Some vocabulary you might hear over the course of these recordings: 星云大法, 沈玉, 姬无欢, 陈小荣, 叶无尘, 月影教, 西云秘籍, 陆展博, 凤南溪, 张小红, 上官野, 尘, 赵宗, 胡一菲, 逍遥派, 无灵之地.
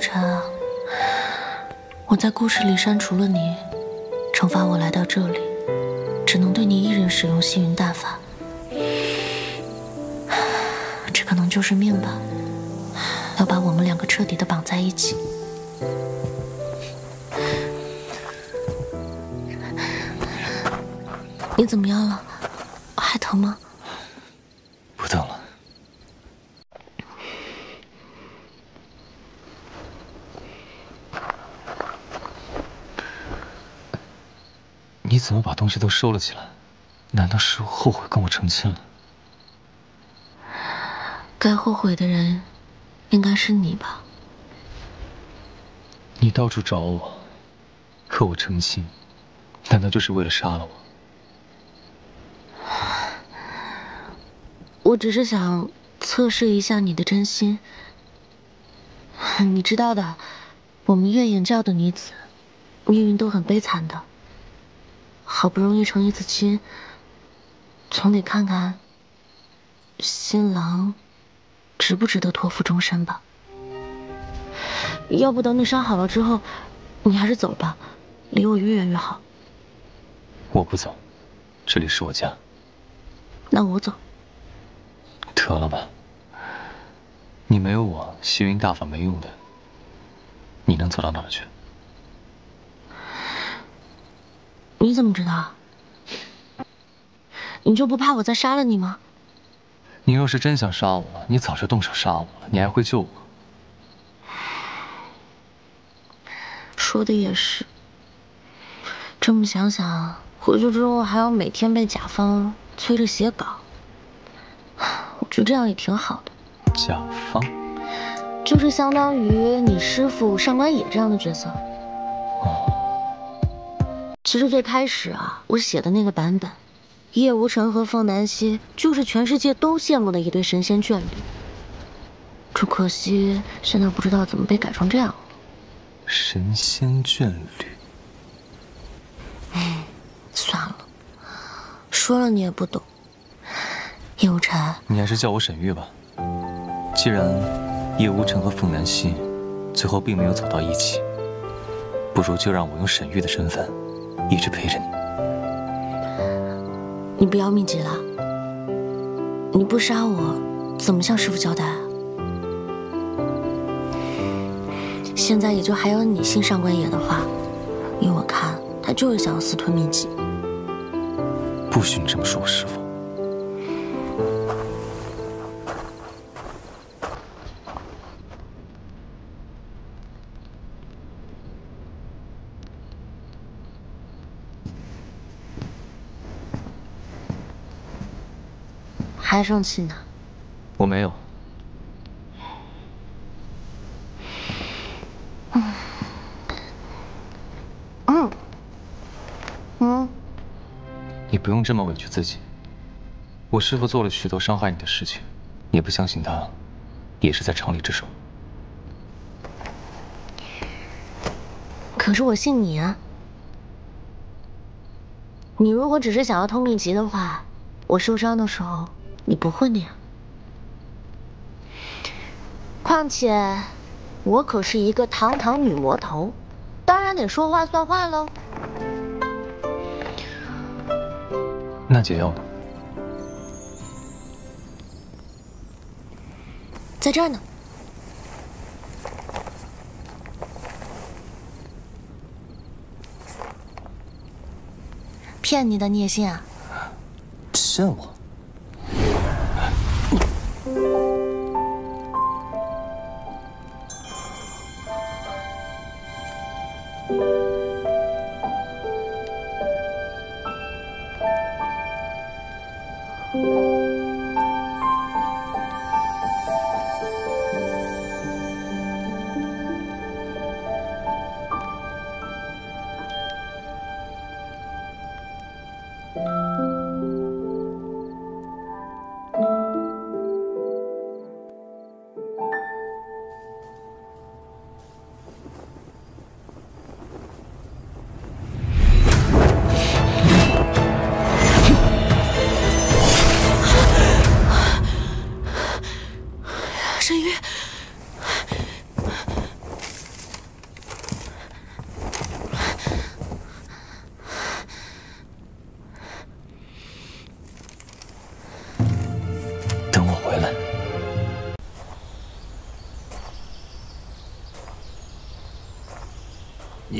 尘啊，我在故事里删除了你，惩罚我来到这里，只能对你一人使用星云大法。这可能就是命吧，要把我们两个彻底的绑在一起。 你怎么样了？还疼吗？不疼了。你怎么把东西都收了起来？难道是后悔跟我成亲了？该后悔的人，应该是你吧？你到处找我，和我成亲，难道就是为了杀了我？ 我只是想测试一下你的真心，你知道的，我们月影教的女子，命运都很悲惨的。好不容易成一次亲，总得看看新郎值不值得托付终身吧。要不等你伤好了之后，你还是走吧，离我越远越好。我不走，这里是我家。那我走。 得了吧，你没有我，星云大法没用的。你能走到哪儿去？你怎么知道？你就不怕我再杀了你吗？你若是真想杀我，你早就动手杀我了，你还会救我？说的也是。这么想想，回去之后还要每天被甲方催着写稿。 就这样也挺好的。甲方，就是相当于你师傅上官野这样的角色。哦。其实最开始啊，我写的那个版本，叶无尘和凤南溪就是全世界都羡慕的一对神仙眷侣。只可惜现在不知道怎么被改成这样了。神仙眷侣。嗯，算了，说了你也不懂。 叶无尘，你还是叫我沈玉吧。既然叶无尘和凤南溪最后并没有走到一起，不如就让我用沈玉的身份一直陪着你。你不要命极了？你不杀我，怎么向师傅交代啊？现在也就还有你信上官野的话，依我看，他就是想要私吞秘籍。不许你这么说我师傅。 还生气呢？我没有。你不用这么委屈自己。我师父做了许多伤害你的事情，你不相信他，也是在常理之中。可是我信你啊！你如果只是想要偷秘籍的话，我受伤的时候。 你不会那样。况且，我可是一个堂堂女魔头，当然得说话算话喽。那解药呢？在这儿呢。骗你的你也信啊？骗我？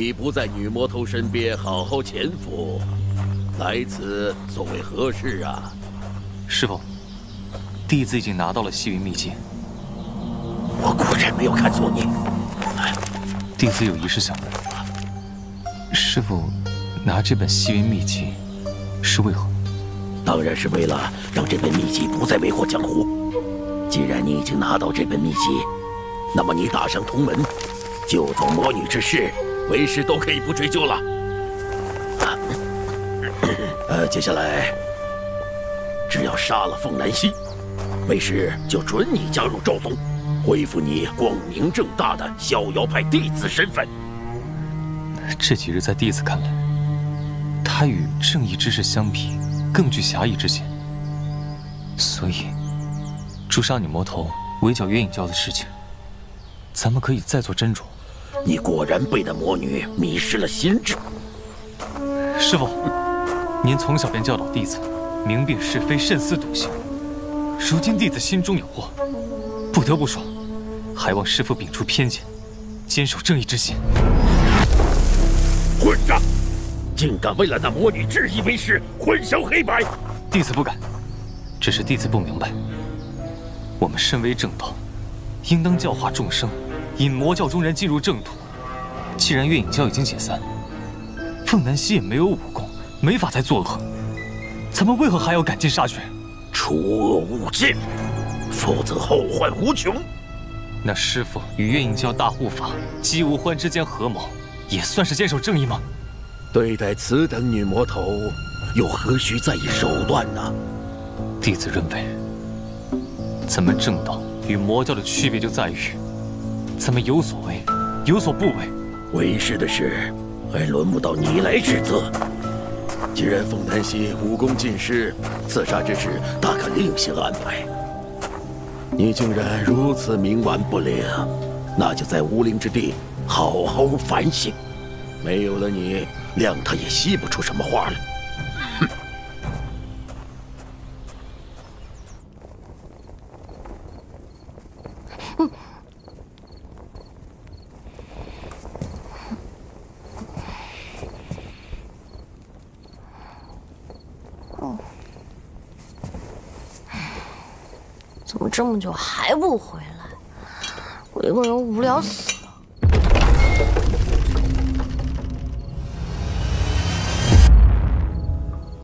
你不在女魔头身边好好潜伏，来此所为何事啊？师父，弟子已经拿到了西云秘籍。我果然没有看错你。弟子有一事想问，师父拿这本西云秘籍是为何？当然是为了让这本秘籍不再为祸江湖。既然你已经拿到这本秘籍，那么你打上同门。 就走魔女之事，为师都可以不追究了。接下来，只要杀了凤南溪，为师就准你加入赵宗，恢复你光明正大的逍遥派弟子身份。这几日在弟子看来，他与正义之士相比，更具侠义之心。所以，诛杀女魔头、围剿月影教的事情，咱们可以再做斟酌。 你果然被那魔女迷失了心智。师父，您从小便教导弟子明辨是非、慎思笃行。如今弟子心中有惑，不得不说，还望师父摒除偏见，坚守正义之心。混账！竟敢为了那魔女质疑为师，混淆黑白！弟子不敢，只是弟子不明白，我们身为正道，应当教化众生。 引魔教中人进入正途。既然月影教已经解散，凤南溪也没有武功，没法再作恶，咱们为何还要赶尽杀绝？除恶务尽，否则后患无穷。那师父与月影教大护法姬无欢之间合谋，也算是坚守正义吗？对待此等女魔头，又何须在意手段呢？弟子认为，咱们正道与魔教的区别就在于。 咱们有所为，有所不为。为师的事，还轮不到你来指责。既然凤南溪武功尽失，刺杀之事大可另行安排。你竟然如此冥顽不灵，那就在无灵之地好好反省。没有了你，谅他也吸不出什么花来。 这么久还不回来，我一个人无聊死。